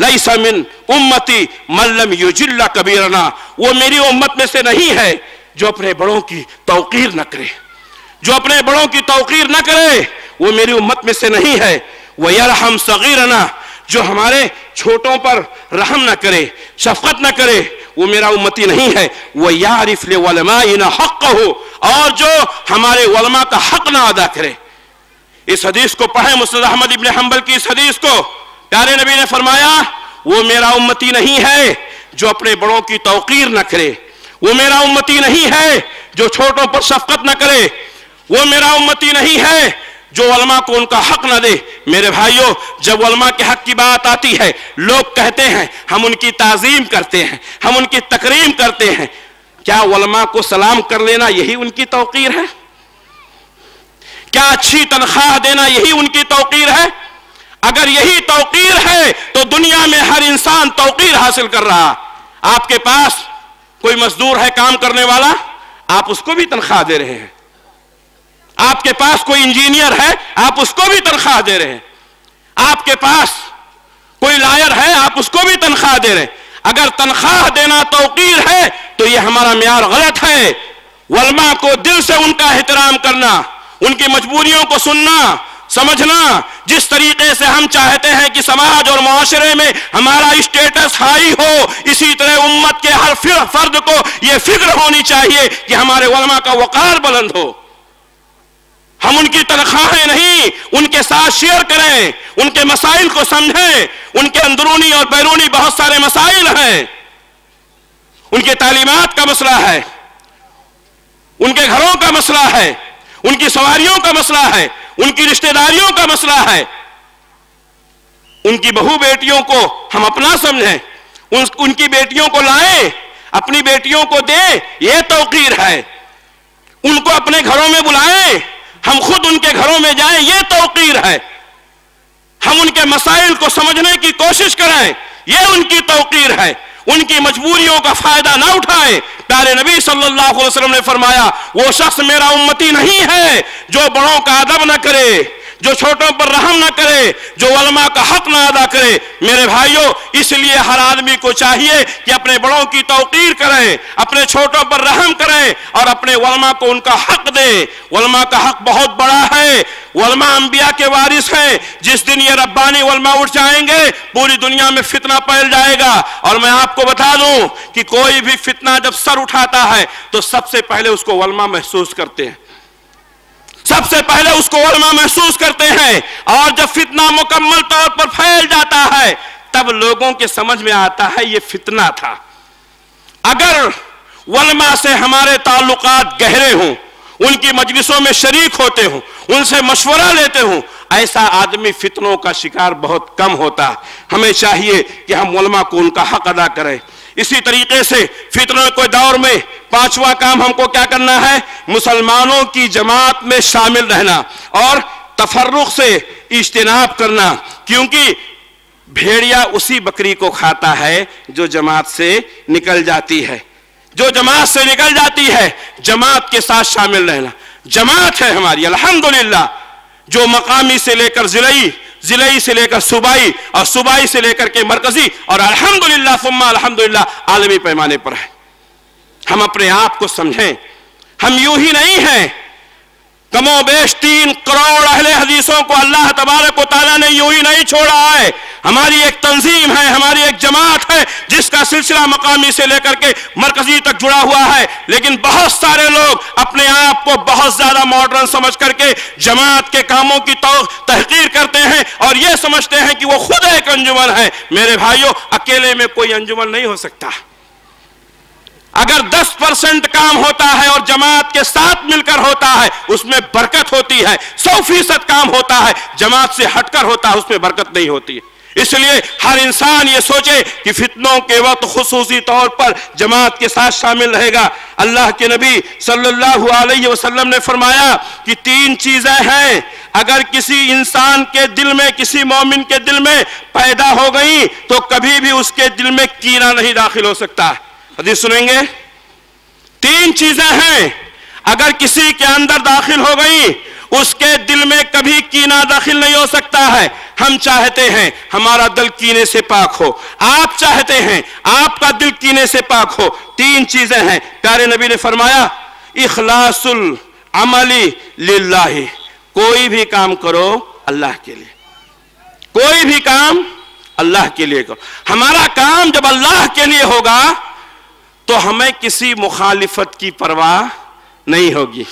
لَيْسَ مِنْ أُمَّتِي مَنْ لَمْ يُجِلَّ كَبِيرَنَا، وہ میری امت میں سے نہیں ہے جو اپنے بڑوں کی توقیر نہ کرے، جو اپنے بڑوں کی توقیر نہ کرے وہ میری امت میں سے نہیں ہے، وَيَرْحَمْ صَغِيرَنَا، جو ہمارے چھوٹوں پر رحم نہ کرے، شفقت نہ کرے، وہ میرا امتی نہیں ہے، وَيَعْرِفْ لِعُلَمَائِنَا حَقَّهُ، اور جو ہمارے علماء کا حق نہ ادا کرے۔ اس حدیث کو پڑھیں، مسند احمد ابن حنبل کی اس حدیث کو۔ پیارے نبی نے فرمایا وہ میرا امتی نہیں ہے جو اپنے بڑوں کی توقیر نہ کرے، وہ میرا امتی نہیں ہے جو چھوٹوں پر شفقت نہ کرے، وہ میرا امتی نہیں ہے جو علماء کو ان کا حق نہ دے۔ میرے بھائیوں، جب علماء کے حق کی بات آتی ہے لوگ کہتے ہیں ہم ان کی تعظیم کرتے ہیں، ہم ان کی تکریم کرتے ہیں۔ کیا علماء کو سلام کر لینا یہی ان کی توقیر ہے؟ کیا اچھی تنخواہ دینا یہی ان کی توقیر ہے؟ اگر یہی توقیر ہے تو دنیا میں ہر انسان توقیر حاصل کر رہا. آپ کے پاس کوئی مزدور ہے کام کرنے والا، آپ اس کو بھی تنخواہ دے رہے ہیں. آپ کے پاس کوئی انجینئر ہے، آپ اس کو بھی تنخواہ دے رہے ہیں. آپ کے پاس کوئی لائر ہے، آپ اس کو بھی تنخواہ دے رہے ہیں. اگر تنخواہ دینا توقیر ہے تو یہ ہمارا معیار غلط ہے. علماء کو دل سے ان کا احترام کرنا، ان کی مجبوریوں کو سننا سمجھنا، جس طریقے سے ہم چاہتے ہیں کہ سماج اور معاشرے میں ہمارا اسٹیٹس ہائی ہو، اسی طرح امت کے ہر فرد کو یہ فکر ہونی چاہیے کہ ہمارے علماء کا وقار بلند ہو. ہم ان کی تنخواہیں نہیں، ان کے ساتھ شیئر کریں، ان کے مسائل کو سمجھیں. ان کے اندرونی اور بیرونی بہت سارے مسائل ہیں. ان کے تعلیمات کا مسئلہ ہے، ان کے گھروں کا مسئلہ ہے، ان کی سواریوں کا مسئلہ ہے، ان کی رشتہ داریوں کا مسئلہ ہے. ان کی بہو بیٹیوں کو ہم اپنا سمجھیں، ان کی بیٹیوں کو لائیں، اپنی بیٹیوں کو دیں، یہ توقیر ہے. ان کو اپنے گھروں میں بلائیں، ہم خود ان کے گھروں میں جائیں، یہ توقیر ہے. ہم ان کے مسائل کو سمجھنے کی کوشش کریں، یہ ان کی توقیر ہے. ان کی مجبوریوں کا فائدہ نہ اٹھائیں. پیارے نبی صلی اللہ علیہ وسلم نے فرمایا، وہ شخص میرا امتی نہیں ہے جو بڑوں کا ادب نہ کرے، جو چھوٹوں پر رحم نہ کرے، جو علماء کا حق نہ ادا کرے. میرے بھائیوں، اس لیے ہر آدمی کو چاہیے کہ اپنے بڑوں کی توقیر کریں، اپنے چھوٹوں پر رحم کریں اور اپنے علماء کو ان کا حق دیں. علماء کا حق بہت بڑا ہے. علماء انبیاء کے وارث ہیں. جس دن یہ ربانی علماء اٹھ جائیں گے، پوری دنیا میں فتنہ پھیل جائے گا. اور میں آپ کو بتا دوں کہ کوئی بھی فتنہ جب سر اٹھاتا ہے تو سب سے پہلے اس کو علماء محسوس کرتے ہیں، سب سے پہلے اس کو علماء محسوس کرتے ہیں. اور جب فتنہ مکمل طور پر پھیل جاتا ہے تب لوگوں کے سمجھ میں آتا ہے یہ فتنہ تھا. اگر علماء سے ہمارے تعلقات گہرے ہوں، ان کی مجلسوں میں شریک ہوتے ہوں، ان سے مشورہ لیتے ہوں، ایسا آدمی فتنوں کا شکار بہت کم ہوتا ہے. ہمیں چاہیے کہ ہم علماء کو ان کا حق ادا کریں. اسی طریقے سے فتنہ کے دور میں پانچواں کام ہم کو کیا کرنا ہے؟ مسلمانوں کی جماعت میں شامل رہنا اور تفرق سے اجتناب کرنا، کیونکہ بھیڑیا اسی بکری کو کھاتا ہے جو جماعت سے نکل جاتی ہے. جو جماعت سے نکل جاتی ہے، جماعت کے ساتھ شامل رہنا. جماعت ہے ہماری الحمدللہ، جو مقامی سے لے کر ضلعی، ضلعی سے لے کر صوبائی، اور صوبائی سے لے کر کے مرکزی، اور الحمدللہ ثم الحمدللہ عالمی پیمانے پر ہے. ہم اپنے آپ کو سمجھیں، ہم یوں ہی نہیں ہیں. کم و بیش 3 کروڑ اہل حدیثوں کو اللہ تبارک و تعالیٰ نے یوں ہی نہیں چھوڑا ہے. ہماری ایک تنظیم ہے، ہماری ایک جماعت ہے، جس کا سلسلہ مقامی سے لے کر کے مرکزی تک جڑا ہوا ہے. لیکن بہت سارے لوگ اپنے آپ کو بہت زیادہ ماڈرن سمجھ کر کے جماعت کے کاموں کی تحقیر کرتے ہیں اور یہ سمجھتے ہیں کہ وہ خود ایک انجمن ہے. میرے بھائیوں، اکیلے میں کوئی انجمن نہیں ہو سکتا. اگر 10% کام ہوتا ہے اور جماعت کے ساتھ مل کر ہوتا ہے، اس میں برکت ہوتی ہے. 100% کام ہوتا ہے جماعت سے ہٹ کر ہوتا ہے، اس میں برکت نہیں ہوتی ہے. اس لیے ہر انسان یہ سوچے کہ فتنوں کے وقت خصوصی طور پر جماعت کے ساتھ شامل رہے گا. اللہ کے نبی صلی اللہ علیہ وسلم نے فرمایا کہ 3 چیزیں ہیں، اگر کسی انسان کے دل میں، کسی مومن کے دل میں پیدا ہو گئی تو کبھی بھی اس کے دل میں کینہ نہیں داخل ہو سکتا. حدیث سنیں گے. 3 چیزیں ہیں، اگر کسی کے اندر داخل ہو گئی اس کے دل میں کبھی کینہ داخل نہیں ہو سکتا ہے. ہم چاہتے ہیں ہمارا دل کینے سے پاک ہو، آپ چاہتے ہیں آپ کا دل کینے سے پاک ہو. 3 چیزیں ہیں. پیارے نبی نے فرمایا، اخلاص العمل للہ، کوئی بھی کام کرو اللہ کے لیے، کوئی بھی کام اللہ کے لیے کرو. ہمارا کام جب اللہ کے لیے ہوگا تو ہمیں کسی مخالفت کی پرواہ نہیں ہوگی.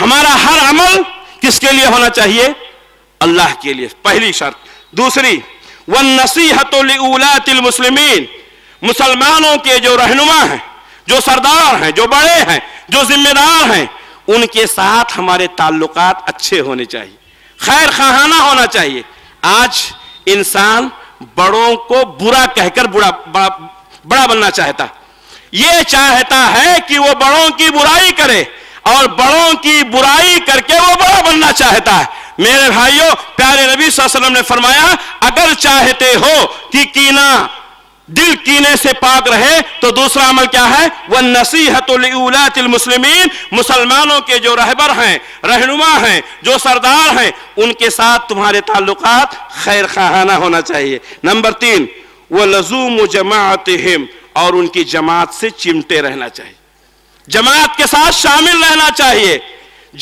ہمارا ہر عمل کس کے لیے ہونا چاہیے؟ اللہ کے لیے. پہلی شرط. دوسری، وَالنَّصِيحَةُ لِأُولَاتِ الْمُسْلِمِينَ، مسلمانوں کے جو رہنما ہیں، جو سردار ہیں، جو بڑے ہیں، جو ذمہ دار ہیں، ان کے ساتھ ہمارے تعلقات اچھے ہونے چاہیے، خیر خواہانہ ہونا چاہیے. آج انسان بڑوں کو برا کہہ کر بڑا بننا چاہتا، یہ چاہتا ہے کہ وہ بڑوں کی برائی کرے اور بڑوں کی برائی کر کے وہ بڑا بننا چاہتا ہے. میرے بھائیوں پیارے نبی صلی اللہ علیہ وسلم نے فرمایا اگر چاہتے ہو کہ کینہ دل کینے سے پاک رہے تو دوسرا عمل کیا ہے وَالنَّصِيحَةُ لِعُولَاتِ الْمُسْلِمِينَ مسلمانوں کے جو رہبر ہیں رہنما ہیں جو سردار ہیں ان کے ساتھ تمہارے تعلقات خیر خواہانہ ہونا چاہیے. نمبر 3 وَلَزُومُ جَمَاعَتِهِمْ اور ان کی جماعت سے چمٹے رہنا چاہیے جماعت کے ساتھ شامل رہنا چاہیے.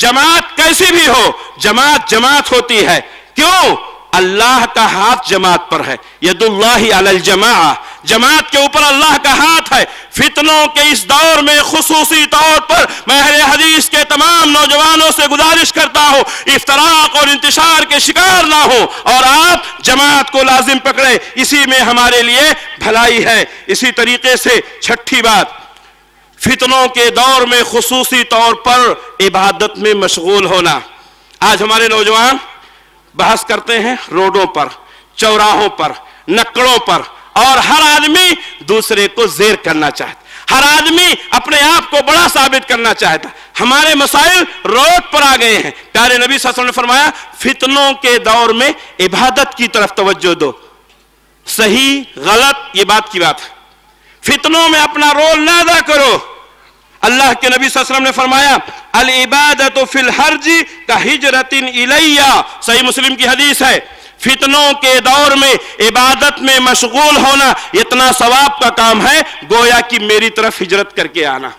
جماعت کیسی بھی ہو جماعت جماعت ہوتی ہے کیوں؟ اللہ کا ہاتھ جماعت پر ہے ید اللہ علی الجماعہ جماعت کے اوپر اللہ کا ہاتھ ہے. فتنوں کے اس دور میں خصوصی طور پر میں اہل حدیث کے تمام نوجوانوں سے گزارش کرتا ہوں افتراق اور انتشار کے شکار نہ ہو اور آپ جماعت کو لازم پکڑیں اسی میں ہمارے لیے بھلائی ہے. اسی طریقے سے چھٹی بات فتنوں کے دور میں خصوصی طور پر عبادت میں مشغول ہونا. آج ہمارے نوجوان بحث کرتے ہیں روڈوں پر چوراہوں پر نکڑوں پر اور ہر آدمی دوسرے کو زیر کرنا چاہتا ہر آدمی اپنے آپ کو بڑا ثابت کرنا چاہتا. ہمارے مسائل روڈ پر آ گئے ہیں. پیارے نبی صلی اللہ علیہ وسلم نے فرمایا فتنوں کے دور میں عبادت کی طرف توجہ دو. صحیح غلط یہ بات کی بات ہے فتنوں میں اپنا رول نہ ادا کرو. اللہ کے نبی صلی اللہ علیہ وسلم نے فرمایا العبادت فی الحرج کا ہجرت الیہ صحیح مسلم کی حدیث ہے. فتنوں کے دور میں عبادت میں مشغول ہونا اتنا ثواب کا کام ہے گویا کہ میری طرف ہجرت کر کے آنا.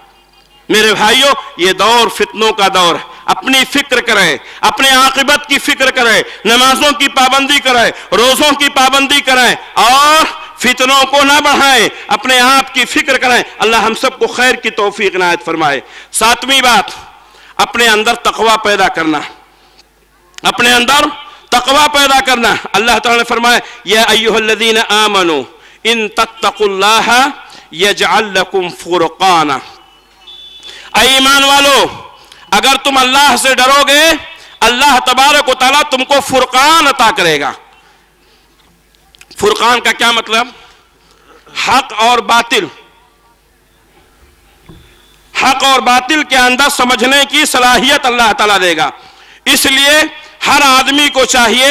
میرے بھائیوں یہ دور فتنوں کا دور ہے اپنی فکر کریں اپنے عاقبت کی فکر کریں نمازوں کی پابندی کریں روزوں کی پابندی کریں اور فتنوں کو نہ بڑھائیں اپنے آپ کی فکر کریں. اللہ ہم سب کو خیر کی توفیق عنایت فرمائے. 7ویں بات اپنے اندر تقویٰ پیدا کرنا اپنے اندر تقویٰ پیدا کرنا. اللہ تعالیٰ نے فرمایا یا ایھا الذین آمنوا ان تتقوا اللہ یجعل لکم فرقانا اے ایمان والو اگر تم اللہ سے ڈرو گے اللہ تبارک و تعالیٰ تم کو فرقان عطا کرے گا. فرقان کا کیا مطلب؟ حق اور باطل کے اندر سمجھنے کی صلاحیت اللہ تعالیٰ دے گا. اس لیے ہر آدمی کو چاہیے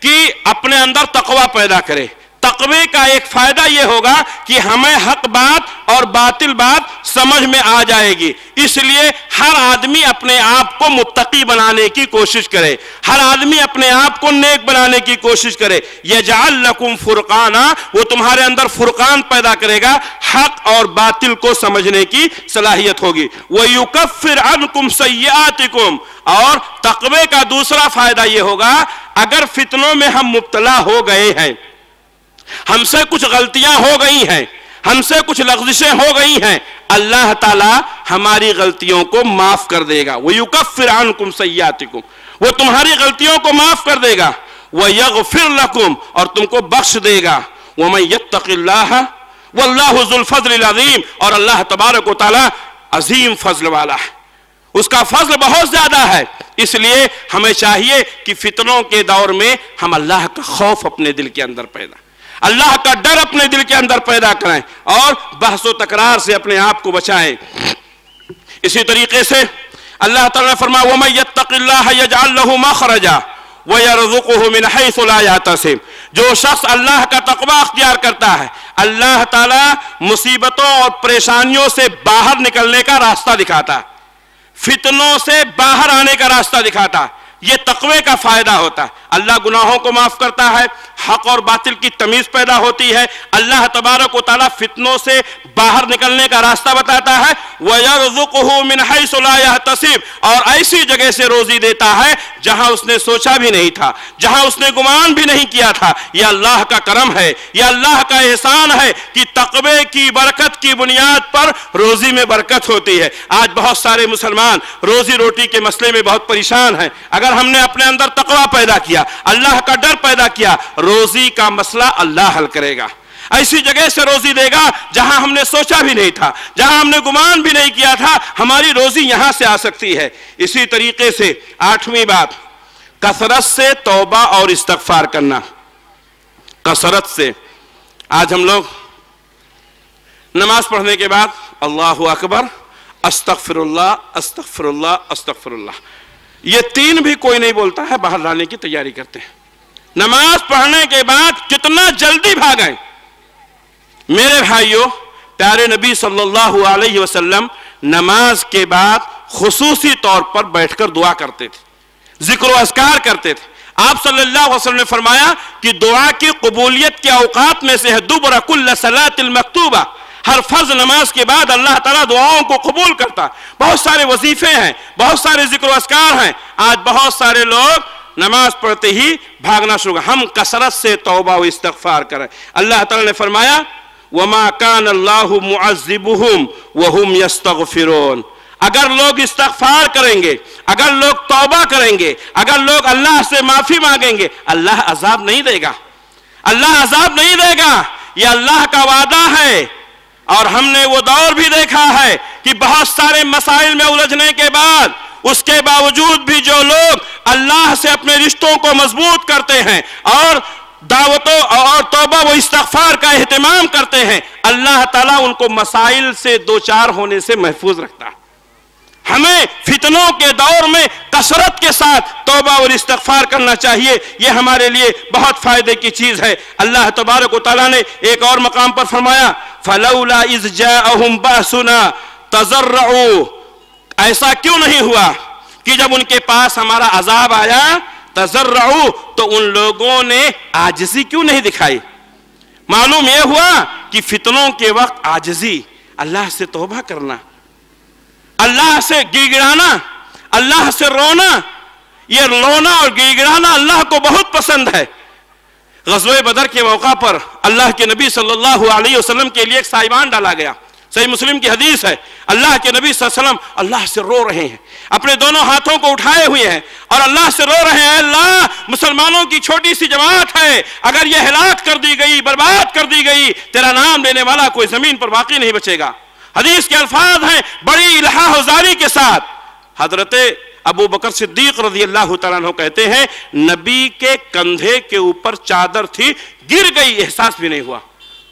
کہ اپنے اندر تقویٰ پیدا کرے. تقوی کا ایک فائدہ یہ ہوگا کہ ہمیں حق بات اور باطل بات سمجھ میں آ جائے گی. اس لیے ہر آدمی اپنے آپ کو متقی بنانے کی کوشش کرے ہر آدمی اپنے آپ کو نیک بنانے کی کوشش کرے. یجعل لکم فرقانا وہ تمہارے اندر فرقان پیدا کرے گا حق اور باطل کو سمجھنے کی صلاحیت ہوگی. وَيُكَفِّرْ عَنْكُمْ سَيِّئَاتِكُمْ اور تقوی کا دوسرا فائدہ یہ ہوگا اگر فتنوں میں ہم مبتلا ہو گئے ہیں ہم سے کچھ غلطیاں ہو گئی ہیں ہم سے کچھ لغزشیں ہو گئی ہیں اللہ تعالیٰ ہماری غلطیوں کو معاف کر دے گا. وَيُكَفِّرْ عَنْكُمْ سَيِّئَاتِكُمْ وہ تمہاری غلطیوں کو معاف کر دے گا وَيَغْفِرْ لَكُمْ اور تم کو بخش دے گا. وَمَنْ يَتَّقِ اللَّهَ وَاللَّهُ ذُو الْفَضْلِ الْعَظِيمِ اور اللہ تبارک و تعالیٰ عظیم فضل والا ہے اس کا فضل بہت زیادہ ہے. اس لیے ہمیں چاہیے کہ فتنوں کے دور میں ہم اللہ کا خوف اپنے دل کے اندر پیدا اللہ کا ڈر اپنے دل کے اندر پیدا کریں اور بحث و تکرار سے اپنے آپ کو بچائیں. اسی طریقے سے اللہ تعالیٰ نے فرمایا وَمَنْ يَتَّقِ اللَّهَ يَجْعَلْ لَهُ مَخْرَجًا وَيَرْزُقْهُ مِنْ حَيْثُ لَا يَحْتَسِبْ جو شخص اللہ کا تقوی اختیار کرتا ہے اللہ تعالیٰ مصیبتوں اور پریشانیوں سے باہر نکلنے کا راستہ دکھاتا فتنوں سے باہر آنے کا راستہ دکھاتا یہ تقوی کا فائدہ ہوتا ہے. اللہ گناہوں کو معاف کرتا ہے حق اور باطل کی تمیز پیدا ہوتی ہے اللہ تبارک و تعالیٰ فتنوں سے باہر نکلنے کا راستہ بتاتا ہے. وَيَرْزُقُهُ مِنْ حَيْثُ لَا يَحْتَسِبْ اور ایسی جگہ سے روزی دیتا ہے جہاں اس نے سوچا بھی نہیں تھا جہاں اس نے گمان بھی نہیں کیا تھا. یہ اللہ کا کرم ہے یہ اللہ کا احسان ہے کہ تقوی کی برکت کی بنیاد پر روزی میں برکت ہوتی ہے. آج بہت سارے مسلمان روزی روٹی کے مسئلے میں بہت پریشان ہیں. اگر ہم نے اپنے اندر تقوی پیدا کیا اللہ کا ڈر پیدا کیا روزی کا مسئلہ اللہ حل کرے گا ایسی جگہ سے روزی دے گا جہاں ہم نے سوچا بھی نہیں تھا جہاں ہم نے گمان بھی نہیں کیا تھا ہماری روزی یہاں سے آ سکتی ہے. اسی طریقے سے 8ویں بات کثرت سے توبہ اور استغفار کرنا کثرت سے. آج ہم لوگ نماز پڑھنے کے بعد اللہ اکبر استغفر اللہ استغفر اللہ استغفر اللہ یہ تین بھی کوئی نہیں بولتا ہے، باہر لانے کی تیاری کرتے ہیں۔ نماز پڑھنے کے بعد کتنا جلدی بھاگائیں میرے بھائیو، پیارے نبی صلی اللہ علیہ وسلم نماز کے بعد خصوصی طور پر بیٹھ کر دعا کرتے تھے، ذکر و اذکار کرتے تھے۔ آپ صلی اللہ علیہ وسلم نے فرمایا کہ دعا کی قبولیت کے اوقات میں سے ہے دبر کل صلاۃ المکتوبہ، ہر فرض نماز کے بعد اللہ تعالیٰ دعاؤں کو قبول کرتا۔ بہت سارے وظیفے ہیں، بہت سارے ذکر و اذکار ہیں، آج بہت سارے لوگ نماز پڑھتے ہی بھاگنا شروع۔ ہم کثرت سے توبہ و استغفار کریں۔ اللہ تعالیٰ نے فرمایا وَمَا كَانَ اللَّهُ مُعَذِّبُهُمْ وَهُمْ يَسْتَغْفِرُونَ، اگر لوگ استغفار کریں گے، اگر لوگ توبہ کریں گے، اگر لوگ اللہ سے معافی مانگیں گے، اللہ عذاب نہیں دے گا، اللہ عذاب نہیں دے گا، یہ اللہ کا وعدہ ہے۔ اور ہم نے وہ دور بھی دیکھا ہے کہ بہت سارے مسائل میں الجھنے کے بعد، اس کے باوجود بھی جو لوگ اللہ سے اپنے رشتوں کو مضبوط کرتے ہیں اور دعوتوں اور توبہ و استغفار کا اہتمام کرتے ہیں، اللہ تعالیٰ ان کو مسائل سے دوچار ہونے سے محفوظ رکھتا ہے۔ ہمیں فتنوں کے دور میں کثرت کے ساتھ توبہ اور استغفار کرنا چاہیے، یہ ہمارے لیے بہت فائدے کی چیز ہے۔ اللہ تبارک و تعالیٰ نے ایک اور مقام پر فرمایا فَلَوْلَا إِذْ جَاءَهُمْ بَأْسُنَا تَضَرَّعُوا، ایسا کیوں نہیں ہوا کہ جب ان کے پاس ہمارا عذاب آیا تضرعوا، تو ان لوگوں نے عاجزی کیوں نہیں دکھائی؟ معلوم یہ ہوا کہ فتنوں کے وقت عاجزی، اللہ سے توبہ کرنا، اللہ سے گڑگڑانا، اللہ سے رونا، یہ رونا اور گڑگڑانا اللہ کو بہت پسند ہے۔ غزوہ بدر کے موقع پر اللہ کے نبی صلی اللہ علیہ وسلم کے لیے ایک سائبان ڈالا گیا، صحیح مسلم کی حدیث ہے۔ اللہ کے نبی صلی اللہ علیہ وسلم اللہ سے رو رہے ہیں، اپنے دونوں ہاتھوں کو اٹھائے ہوئے ہیں اور اللہ سے رو رہے ہیں، اللہ مسلمانوں کی چھوٹی سی جماعت ہے، اگر یہ ہلاک کر دی گئی، برباد کر دی گئی، تیرا نام لینے والا کوئی زمین پر باقی نہیں بچے گا۔ حدیث کے الفاظ ہیں بڑی الہا حضاری کے ساتھ۔ حضرت ابو بکر صدیق رضی اللہ تعالیٰ عنہ کہتے ہیں نبی کے کندھے کے اوپر چادر تھی، گر گئی، احساس بھی نہیں ہوا۔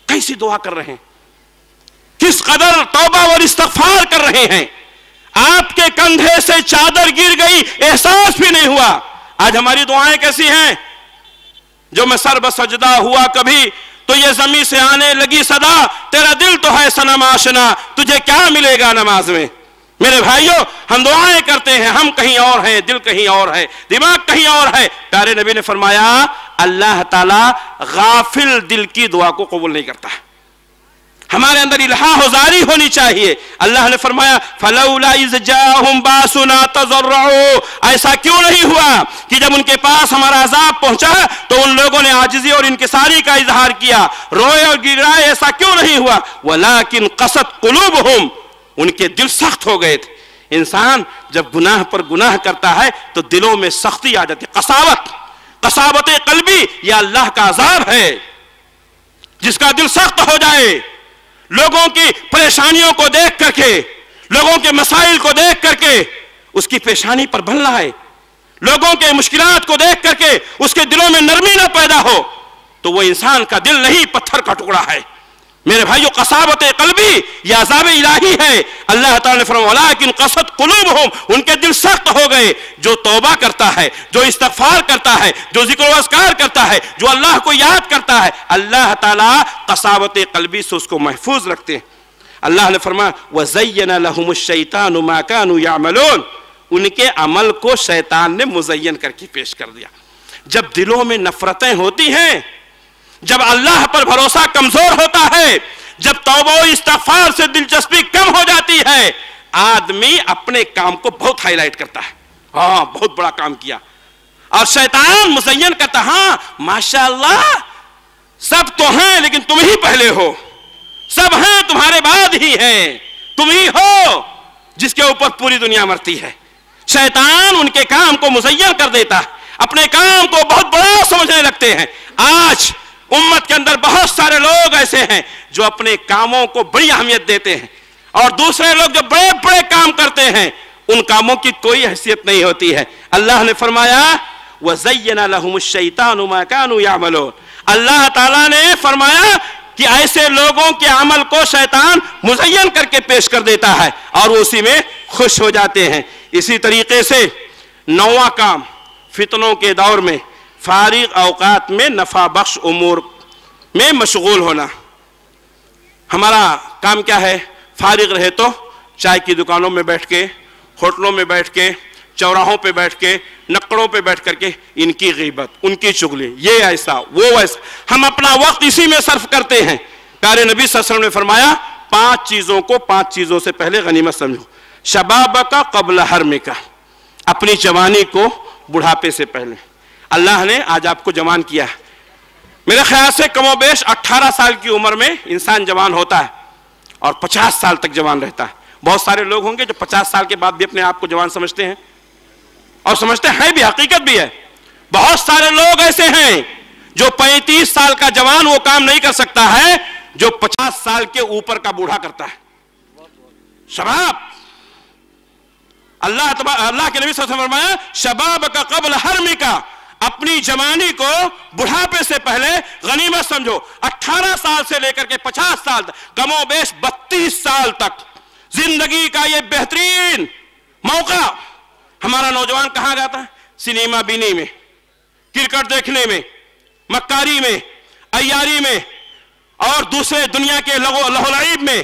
کیسی دعا کر رہے ہیں، کس قدر توبہ اور استغفار کر رہے ہیں، آپ کے کندھے سے چادر گر گئی، احساس بھی نہیں ہوا۔ آج ہماری دعائیں کیسی ہیں؟ جو میں سر بسجدہ ہوا کبھی تو یہ زمین سے آنے لگی صدا، تیرا دل تو ہے صنم آشنا، تجھے کیا ملے گا نماز میں۔ میرے بھائیو، ہم دعائیں کرتے ہیں، ہم کہیں اور ہیں، دل کہیں اور ہے، دماغ کہیں اور ہے۔ پیارے نبی نے فرمایا اللہ تعالیٰ غافل دل کی دعا کو قبول نہیں کرتا ہے، ہمارے اندر الہا حضاری ہونی چاہیے۔ اللہ نے فرمایا فَلَوْلَا إِذْ جَاءَهُمْ بَأْسُنَا تَضَرَّعُوا، ایسا کیوں نہیں ہوا کہ جب ان کے پاس ہمارا عذاب پہنچا تو ان لوگوں نے عاجزی اور انکساری کا اظہار کیا، روئے اور گڑگڑائے، ایسا کیوں نہیں ہوا؟ وَلَٰكِنْ قَسَتْ قُلُوبُهُمْ، ان کے دل سخت ہو گئے تھے۔ انسان جب گناہ پر گناہ کرتا ہے تو دلوں میں سختی آ جاتی، قساوت، قساوت قلبی، یہ اللہ کا عذاب ہے۔ جس کا دل سخت ہو جائے، لوگوں کی پریشانیوں کو دیکھ کر کے، لوگوں کے مسائل کو دیکھ کر کے اس کی پریشانی پر بھل رہا ہے، لوگوں کے مشکلات کو دیکھ کر کے اس کے دلوں میں نرمی نہ پیدا ہو، تو وہ انسان کا دل نہیں، پتھر کا ٹکڑا ہے۔ میرے بھائیو، قساوت قلبی یہ عذاب الہی ہے۔ اللہ تعالیٰ نے فرمایا وَلَٰكِنْ قَسَتْ قُلُوبُهُمْ، ان کے دل سخت ہو گئے۔ جو توبہ کرتا ہے، جو استغفار کرتا ہے، جو ذکر و اذکار کرتا ہے، جو اللہ کو یاد کرتا ہے، اللہ تعالیٰ قساوت قلبی سے اس کو محفوظ رکھتے ہیں۔ اللہ نے فرمایا وَزَيَّنَ لَهُمُ الشَّيْطَانُ مَا كَانُوا يَعْمَلُونَ، ان کے عمل کو شیطان نے مزین کر کے پیش کر دیا۔ جب دلوں میں نفرتیں ہوتی ہیں، جب اللہ پر بھروسہ کمزور ہوتا ہے، جب توبہ و استغفار سے دلچسپی کم ہو جاتی ہے، آدمی اپنے کام کو بہت ہائی لائٹ کرتا ہے، ہاں بہت بڑا کام کیا، اور شیطان مزین کرتا، ہاں ماشاءاللہ سب تو ہیں لیکن تم ہی پہلے ہو، سب ہیں تمہارے بعد ہی ہیں، تم ہی ہو جس کے اوپر پوری دنیا مرتی ہے۔ شیطان ان کے کام کو مزین کر دیتا، اپنے کام کو بہت بڑا سمجھنے لگتے ہیں۔ آج امت کے اندر بہت سارے لوگ ایسے ہیں جو اپنے کاموں کو بڑی اہمیت دیتے ہیں، اور دوسرے لوگ جو بڑے بڑے کام کرتے ہیں ان کاموں کی کوئی حیثیت نہیں ہوتی ہے۔ اللہ نے فرمایا وَزَيَّنَ لَهُمُ الشَّيْطَانُ مَا كَانُوا يَعْمَلُونَ، اللہ تعالیٰ نے فرمایا کہ ایسے لوگوں کے عمل کو شیطان مزین کر کے پیش کر دیتا ہے اور اسی میں خوش ہو جاتے ہیں۔ اسی طریقے سے نواں کام فتنوں کے دور میں فارغ اوقات میں نفع بخش امور میں مشغول ہونا۔ ہمارا کام کیا ہے؟ فارغ رہے تو چائے کی دکانوں میں بیٹھ کے، ہوٹلوں میں بیٹھ کے، چوراہوں پہ بیٹھ کے، نکڑوں پہ بیٹھ کر کے ان کی غیبت، ان کی چغلی، یہ ایسا وہ ویسا، ہم اپنا وقت اسی میں صرف کرتے ہیں۔ پیارے نبی صلی اللہ علیہ وسلم نے فرمایا پانچ چیزوں کو پانچ چیزوں سے پہلے غنیمت سمجھو، شبابک قبل حرمک، اپنی جوانی کو بڑھاپے سے پہلے۔ اللہ نے آج آپ کو جوان کیا ہے، میرے خیال سے کم و بیش 18 سال کی عمر میں انسان جوان ہوتا ہے اور 50 سال تک جوان رہتا ہے۔ بہت سارے لوگ ہوں گے جو 50 سال کے بعد بھی اپنے آپ کو جوان سمجھتے ہیں اور سمجھتے ہیں بھی، حقیقت بھی ہے۔ بہت سارے لوگ ایسے ہیں جو 35 سال کا جوان وہ کام نہیں کر سکتا ہے جو 50 سال کے اوپر کا بوڑھا کرتا ہے شباب۔ اللہ کے نبی صلی اللہ علیہ وسلم فرمایا شباب کا قبل حرمی کا، اپنی جوانی کو بڑھاپے سے پہلے غنیمت سمجھو۔ 18 سال سے لے کر کے 50 سال تک، کم و بیش 32 سال تک زندگی کا یہ بہترین موقع۔ ہمارا نوجوان کہاں جاتا ہے؟ سنیما بینی میں، کرکٹ دیکھنے میں، مکاری میں، عیاری میں اور دوسرے دنیا کے لہو لعب میں۔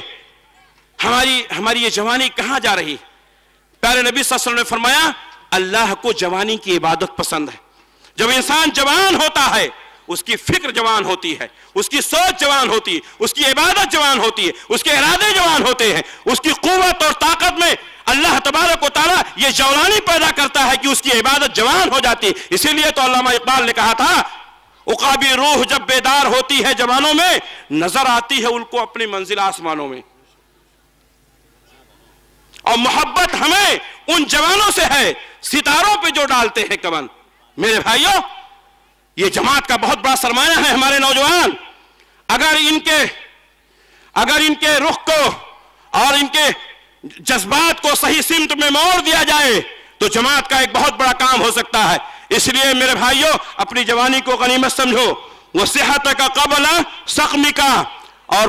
ہماری یہ جوانی کہاں جا رہی؟ پیارے نبی صلی اللہ علیہ وسلم نے فرمایا اللہ کو جوانی کی عبادت پسند ہے۔ جب انسان جوان ہوتا ہے اس کی فکر جوان ہوتی ہے، اس کی سوچ جوان ہوتی ہے، اس کی عبادت جوان ہوتی ہے، اس کے ارادے جوان ہوتے ہیں، اس کی قوت اور طاقت میں اللہ تبارک و تعالیٰ یہ جوانی پیدا کرتا ہے کہ اس کی عبادت جوان ہو جاتی ہے۔ اسی لیے تو علامہ اقبال نے کہا تھا عقابی روح جب بیدار ہوتی ہے جوانوں میں، نظر آتی ہے ان کو اپنی منزل آسمانوں میں۔ اور محبت ہمیں ان جوانوں سے ہے ستاروں پہ جو ڈالتے ہیں کمن۔ میرے بھائیوں، یہ جماعت کا بہت بڑا سرمایہ ہے ہمارے نوجوان۔ اگر ان کے رخ کو اور ان کے جذبات کو صحیح سمت میں موڑ دیا جائے تو جماعت کا ایک بہت بڑا کام ہو سکتا ہے۔ اس لیے میرے بھائیوں اپنی جوانی کو غنیمت سمجھو۔ وہ صحت کا قبل سقم کا، اور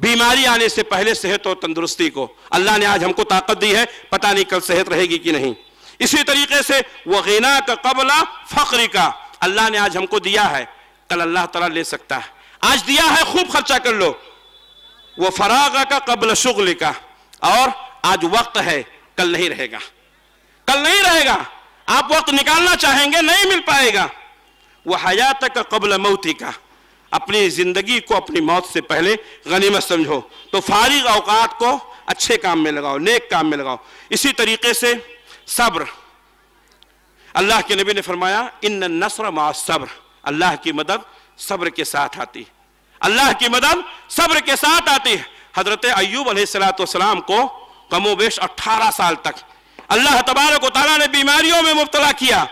بیماری آنے سے پہلے صحت اور تندرستی کو۔ اللہ نے آج ہم کو طاقت دی ہے، پتہ نہیں کل صحت رہے گی کہ نہیں۔ اسی طریقے سے وہ غنا کا قبل فقر کا، اللہ نے آج ہم کو دیا ہے، کل اللہ تعالیٰ لے سکتا ہے، آج دیا ہے خوب خرچہ کر لو۔ وہ فراغ کا قبل شغل کا، اور آج وقت ہے کل نہیں رہے گا، کل نہیں رہے گا، آپ وقت نکالنا چاہیں گے نہیں مل پائے گا۔ وہ حیات کا قبل موتی کا، اپنی زندگی کو اپنی موت سے پہلے غنیمت سمجھو۔ تو فارغ اوقات کو اچھے کام میں لگاؤ، نیک کام میں لگاؤ۔ اسی طریقے سے صبر، اللہ کے نبی نے فرمایا ان النصر مع الصبر، اللہ کی مدد صبر کے ساتھ آتی ہے، اللہ کی مدد صبر کے ساتھ آتی ہے۔ حضرت ایوب علیہ السلام کو کم و بیش 18 سال تک اللہ تبارک و تعالیٰ نے بیماریوں میں مبتلا کیا،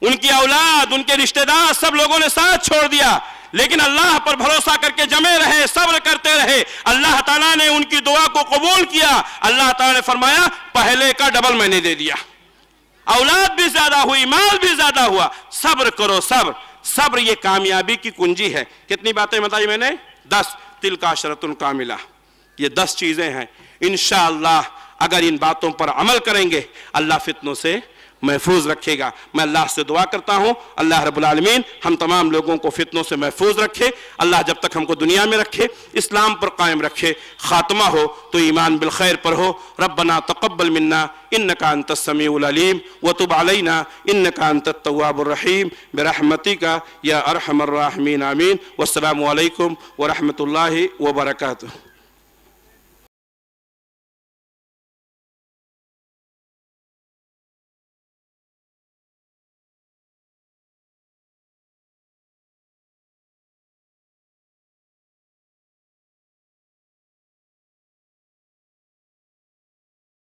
ان کی اولاد، ان کے رشتہ دار سب لوگوں نے ساتھ چھوڑ دیا، لیکن اللہ پر بھروسہ کر کے جمے رہے، صبر کرتے رہے۔ اللہ تعالیٰ نے ان کی دعا کو قبول کیا۔ اللہ تعالیٰ نے فرمایا پہلے کا ڈبل میں نے دے دیا، اولاد بھی زیادہ ہوئی، مال بھی زیادہ ہوا۔ صبر کرو، صبر، صبر یہ کامیابی کی کنجی ہے۔ کتنی باتیں بتائی میں نے؟ 10، تلک عشرۃ کاملہ، یہ 10 چیزیں ہیں۔ انشاءاللہ اگر ان باتوں پر عمل کریں گے اللہ فتنوں سے محفوظ رکھے گا۔ میں اللہ سے دعا کرتا ہوں اللہ رب العالمین ہم تمام لوگوں کو فتنوں سے محفوظ رکھے۔ اللہ جب تک ہم کو دنیا میں رکھے اسلام پر قائم رکھے، خاتمہ ہو تو ایمان بالخیر پر ہو۔ ربنا تقبل منا انك انت السميع العليم وتب علينا انك انت التواب الرحيم برحمتك يا ارحم الراحمين، آمین۔ والسلام علیکم ورحمۃ اللہ وبرکاتہ۔